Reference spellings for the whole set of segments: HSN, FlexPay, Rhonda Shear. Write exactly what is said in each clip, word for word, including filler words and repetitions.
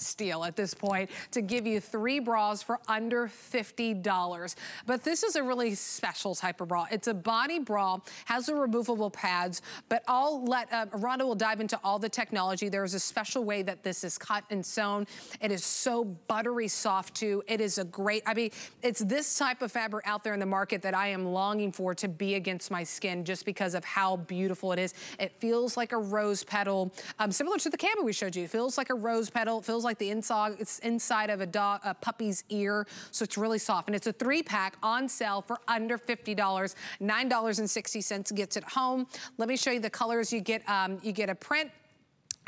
steal at this point to give you three bras for under fifty dollars. But this is a really special type of bra. It's a body bra, has the removable pads, but I'll let, uh, Rhonda will dive into all the technology. There's a special way that this is cut and sewn. It is so buttery soft too. It is a great, I mean, it's this type of fabric out there in the market that I am longing for to be against my skin just because of how beautiful it is. It feels like a rose petal, um, similar to the camel we showed you. It feels like a rose petal. It feels like the inside, it's inside of a dog, a puppy's ear, so it's really soft. And it's a three-pack on sale for under fifty dollars. nine sixty gets it home. Let me show you the colors. You get, um, you get a print,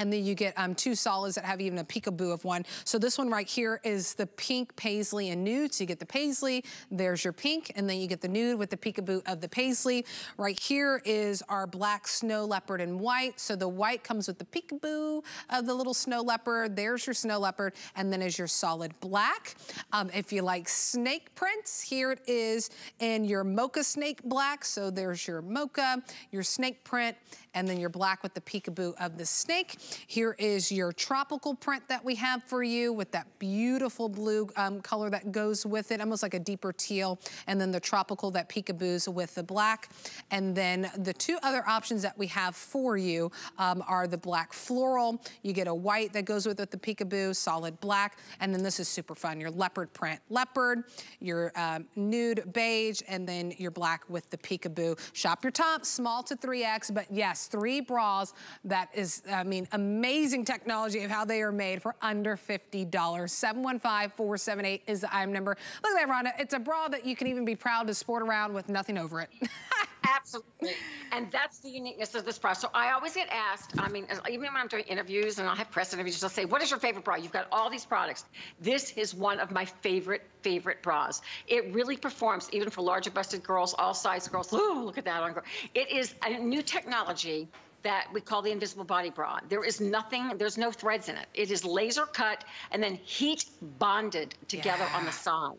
and then you get um, two solids that have even a peekaboo of one. So this one right here is the pink, paisley, and nude. So you get the paisley, there's your pink, and then you get the nude with the peekaboo of the paisley. Right here is our black snow leopard and white. So the white comes with the peekaboo of the little snow leopard. There's your snow leopard, and then is your solid black. Um, if you like snake prints, here it is in your mocha snake black. So there's your mocha, your snake print, and then your black with the peekaboo of the snake. Here is your tropical print that we have for you with that beautiful blue um, color that goes with it, almost like a deeper teal, and then the tropical that peekaboos with the black. And then the two other options that we have for you um, are the black floral. You get a white that goes with it, the peekaboo, solid black, and then this is super fun, your leopard print leopard, your um, nude beige, and then your black with the peekaboo. Shop your top, small to three X, but yes, three bras. That is, I mean, amazing technology of how they are made for under fifty dollars. seven one five, four seven eight is the I M number. Look at that, Rhonda. It's a bra that you can even be proud to sport around with nothing over it. Absolutely. And that's the uniqueness of this bra. So I always get asked, I mean, even when I'm doing interviews and I'll have press interviews, they'll say, what is your favorite bra? You've got all these products. This is one of my favorite, favorite bras. It really performs, even for larger busted girls, all size girls. Ooh, look at that on girl. It is a new technology that we call the invisible body bra. There is nothing, there's no threads in it. It is laser cut and then heat bonded together yeah. on the sides.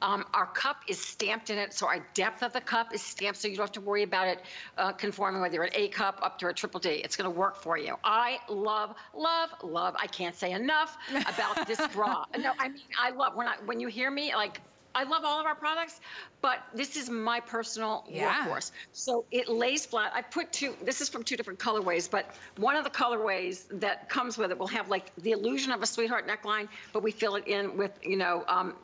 Um, our cup is stamped in it, so our depth of the cup is stamped, so you don't have to worry about it uh, conforming whether you're an A cup up to a triple D. It's going to work for you. I love, love, love. I can't say enough about this bra. No, I mean, I love when I, when you hear me, like, I love all of our products, but this is my personal yeah. workhorse. So it lays flat. I put two, this is from two different colorways, but one of the colorways that comes with it will have like the illusion of a sweetheart neckline, but we fill it in with, you know, um,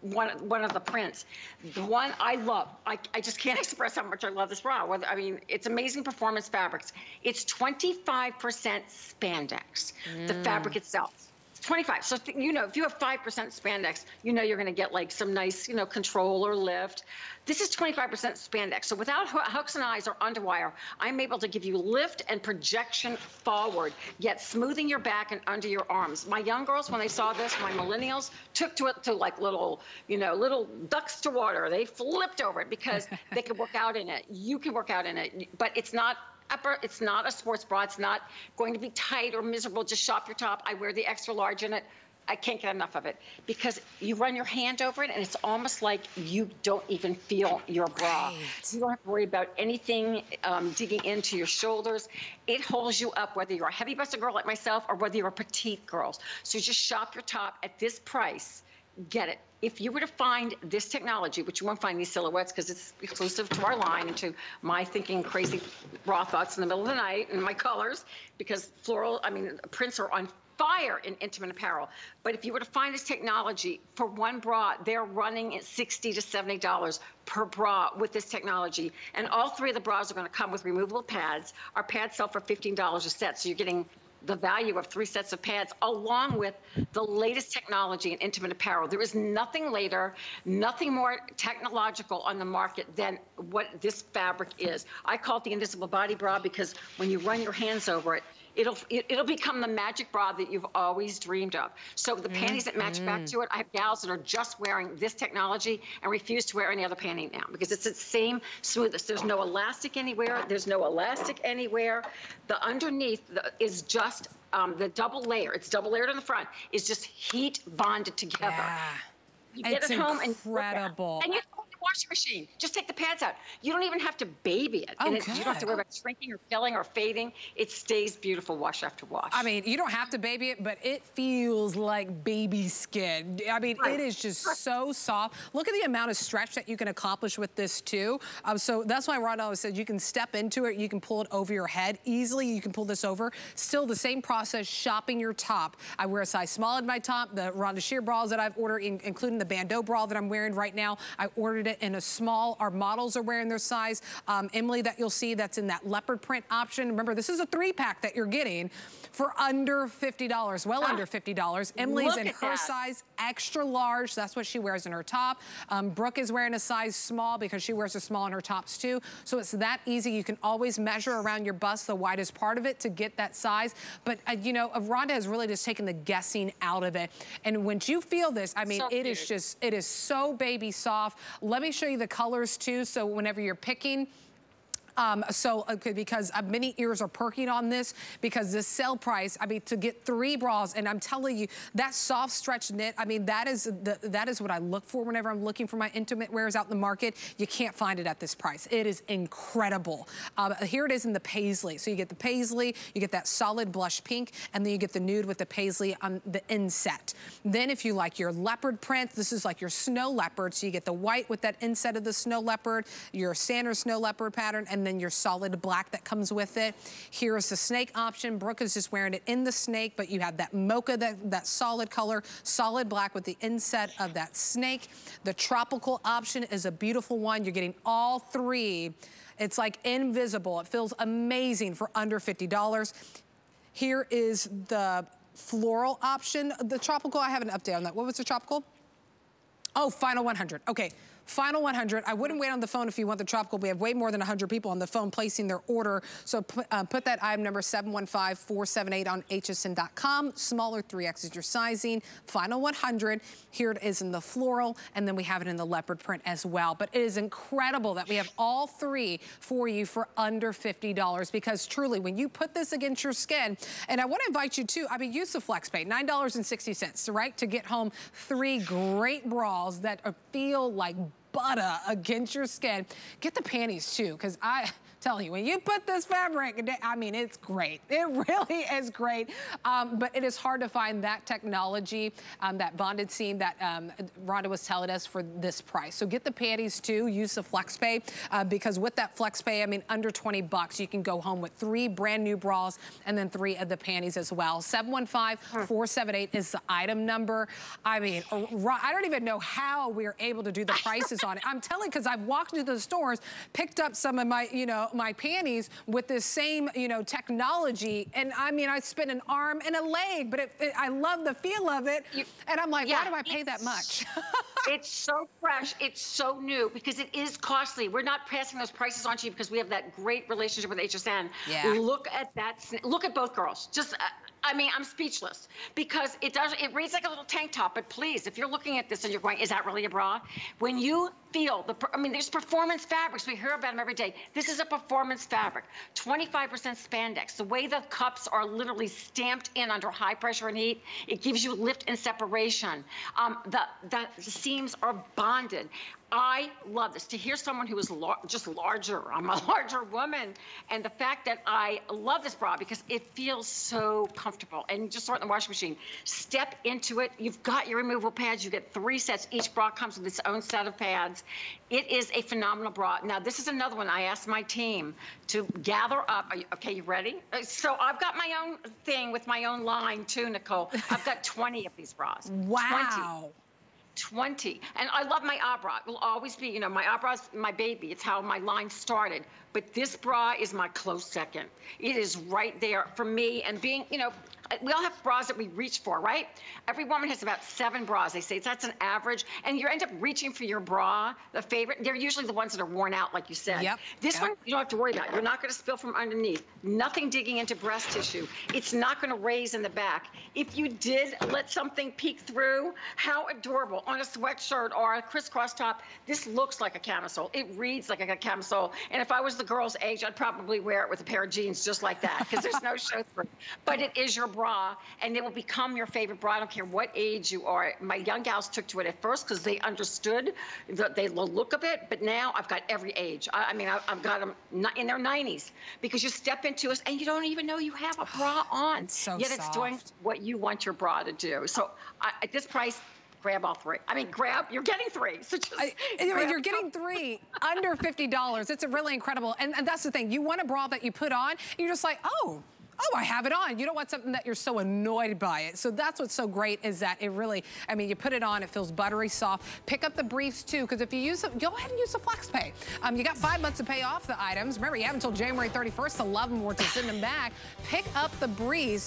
one one of the prints. The one I love, I, I just can't express how much I love this bra. Well, I mean, it's amazing performance fabrics. It's twenty-five percent spandex, mm. the fabric itself. twenty-five. So, you know, if you have five percent spandex, you know you're going to get like some nice, you know, control or lift. This is twenty-five percent spandex. So without hooks and eyes or underwire, I'm able to give you lift and projection forward, yet smoothing your back and under your arms. My young girls, when they saw this, my millennials took to it to like little, you know, little ducks to water. They flipped over it because they could work out in it. You can work out in it, but it's not upper, it's not a sports bra. It's not going to be tight or miserable. Just shop your top. I wear the extra large in it. I can't get enough of it because you run your hand over it and it's almost like you don't even feel your bra. Right. You don't have to worry about anything um, digging into your shoulders. It holds you up whether you're a heavy busted girl like myself or whether you're a petite girl. So just shop your top at this price. Get it. If you were to find this technology, which you won't find these silhouettes because it's exclusive to our line and to my thinking crazy raw thoughts in the middle of the night and my colors, because floral, I mean, prints are on fire in intimate apparel. But if you were to find this technology for one bra, they're running at sixty to seventy dollars per bra with this technology. And all three of the bras are going to come with removable pads. Our pads sell for fifteen dollars a set, so you're getting the value of three sets of pads along with the latest technology in intimate apparel. There is nothing later, nothing more technological on the market than what this fabric is. I call it the invisible body bra because when you run your hands over it, it'll it, it'll become the magic bra that you've always dreamed of. So the mm-hmm. panties that match back to it, I have gals that are just wearing this technology and refuse to wear any other panty now because it's the same smoothness. There's no elastic anywhere. There's no elastic anywhere. The underneath the, is just um, the double layer. It's double layered on the front. It's just heat bonded together. Yeah. You get it's it home incredible. And you washing machine. Just take the pads out. You don't even have to baby it. Oh, and it, you don't have to worry about shrinking or filling or fading. It stays beautiful wash after wash. I mean, you don't have to baby it, but it feels like baby skin. I mean, right. It is just so soft. Look at the amount of stretch that you can accomplish with this too. Um, so that's why Rhonda always said you can step into it. You can pull it over your head easily. You can pull this over. Still the same process, shopping your top. I wear a size small in my top. The Rhonda Shear bras that I've ordered, in, including the bandeau bra that I'm wearing right now, I ordered it in a small. Our models are wearing their size. Um, Emily, that you'll see, that's in that leopard print option. Remember, this is a three pack that you're getting for under fifty dollars, well ah, under fifty dollars. Emily's in her that. size extra large. That's what she wears in her top. Um, Brooke is wearing a size small because she wears a small in her tops too. So it's that easy. You can always measure around your bust, the widest part of it, to get that size. But uh, you know, Rhonda has really just taken the guessing out of it. And when you feel this, I mean, so it cute. is just, it is so baby soft. Let me show you the colors too. So whenever you're picking, Um, so, okay, because uh, many ears are perking on this, because the sale price, I mean, to get three bras, and I'm telling you, that soft stretch knit, I mean, that is the, that is what I look for whenever I'm looking for my intimate wears out in the market. You can't find it at this price. It is incredible. Um, here it is in the paisley. So you get the paisley, you get that solid blush pink, and then you get the nude with the paisley on the inset. Then if you like your leopard print, this is like your snow leopard. So you get the white with that inset of the snow leopard, your standard snow leopard pattern, and then your solid black that comes with it. Here is the snake option. Brooke is just wearing it in the snake, but you have that mocha, that, that solid color, solid black with the inset of that snake. The tropical option is a beautiful one. You're getting all three. It's like invisible. It feels amazing for under fifty dollars. Here is the floral option. The tropical, I have an update on that. What was the tropical? Oh, final one hundred, okay. Final one hundred. I wouldn't wait on the phone if you want the tropical. We have way more than one hundred people on the phone placing their order. So put, uh, put that item number seven one five four seven eight on H S N dot com. Smaller three X is your sizing. Final one hundred. Here it is in the floral, and then we have it in the leopard print as well. But it is incredible that we have all three for you for under fifty dollars, because truly, when you put this against your skin, and I want to invite you to, I mean, use the FlexPay, nine dollars and sixty cents, right, to get home three great bras that feel like butter against your skin. Get the panties too, because I tell you, when you put this fabric, I mean, it's great. It really is great. Um, but it is hard to find that technology, um, that bonded seam that um, Rhonda was telling us, for this price. So get the panties too. Use the FlexPay, uh, because with that FlexPay, I mean, under twenty bucks, you can go home with three brand new bras and then three of the panties as well. seven one five four seven eight is the item number. I mean, I don't even know how we are able to do the prices on it. I'm telling, because I've walked into the stores, picked up some of my, you know, my panties with this same, you know, technology, and I mean, I spent an arm and a leg, but it, it, I love the feel of it, you, and I'm like, yeah, why do I pay that much? It's so fresh, it's so new, because it is costly. We're not passing those prices on to you because we have that great relationship with H S N. Yeah. Look at that. Look at both girls. Just. Uh, I mean, I'm speechless, because it does, it reads like a little tank top, but please, if you're looking at this and you're going, is that really a bra? When you feel the, I mean, there's performance fabrics. We hear about them every day. This is a performance fabric, twenty-five percent spandex. The way the cups are literally stamped in under high pressure and heat, it gives you lift and separation. Um, the, the, the seams are bonded. I love this. To hear someone who is lar just larger, I'm a larger woman, and the fact that I love this bra because it feels so comfortable, and you just throw it in the washing machine. Step into it. You've got your removable pads. You get three sets. Each bra comes with its own set of pads. It is a phenomenal bra. Now, this is another one I asked my team to gather up. You, okay, you ready? So I've got my own thing with my own line too, Nicole. I've got twenty of these bras. Wow. twenty. twenty. And I love my bra. It will always be, you know, my bra's my baby. It's how my line started. But this bra is my close second. It is right there for me. And being, you know, we all have bras that we reach for, right? Every woman has about seven bras. They say that's an average. And you end up reaching for your bra, the favorite. They're usually the ones that are worn out, like you said. Yep. This yep. one, you don't have to worry about. You're not going to spill from underneath. Nothing digging into breast tissue. It's not going to raise in the back. If you did let something peek through, how adorable. On a sweatshirt or a crisscross top, this looks like a camisole. It reads like a camisole. And if I was the girl's age, I'd probably wear it with a pair of jeans just like that, because there's no show through. But it is your bra and it will become your favorite bra. I don't care what age you are. My young gals took to it at first because they understood the, the look of it, but now I've got every age. I, I mean, I, I've got them in their nineties because you step into it and you don't even know you have a bra on. It's so yet it's soft. Doing what you want your bra to do. So I, at this price, grab all three. I mean, grab, you're getting three. So just I, you're getting three under fifty dollars. It's a really incredible. And, and that's the thing. You want a bra that you put on, you're just like, oh, oh, I have it on. You don't want something that you're so annoyed by it. So that's what's so great is that it really, I mean, you put it on, it feels buttery soft. Pick up the briefs too, because if you use them, go ahead and use the FlexPay. Um, you got five months to pay off the items. Remember, you have until January thirty-first to love them or to send them back. Pick up the briefs.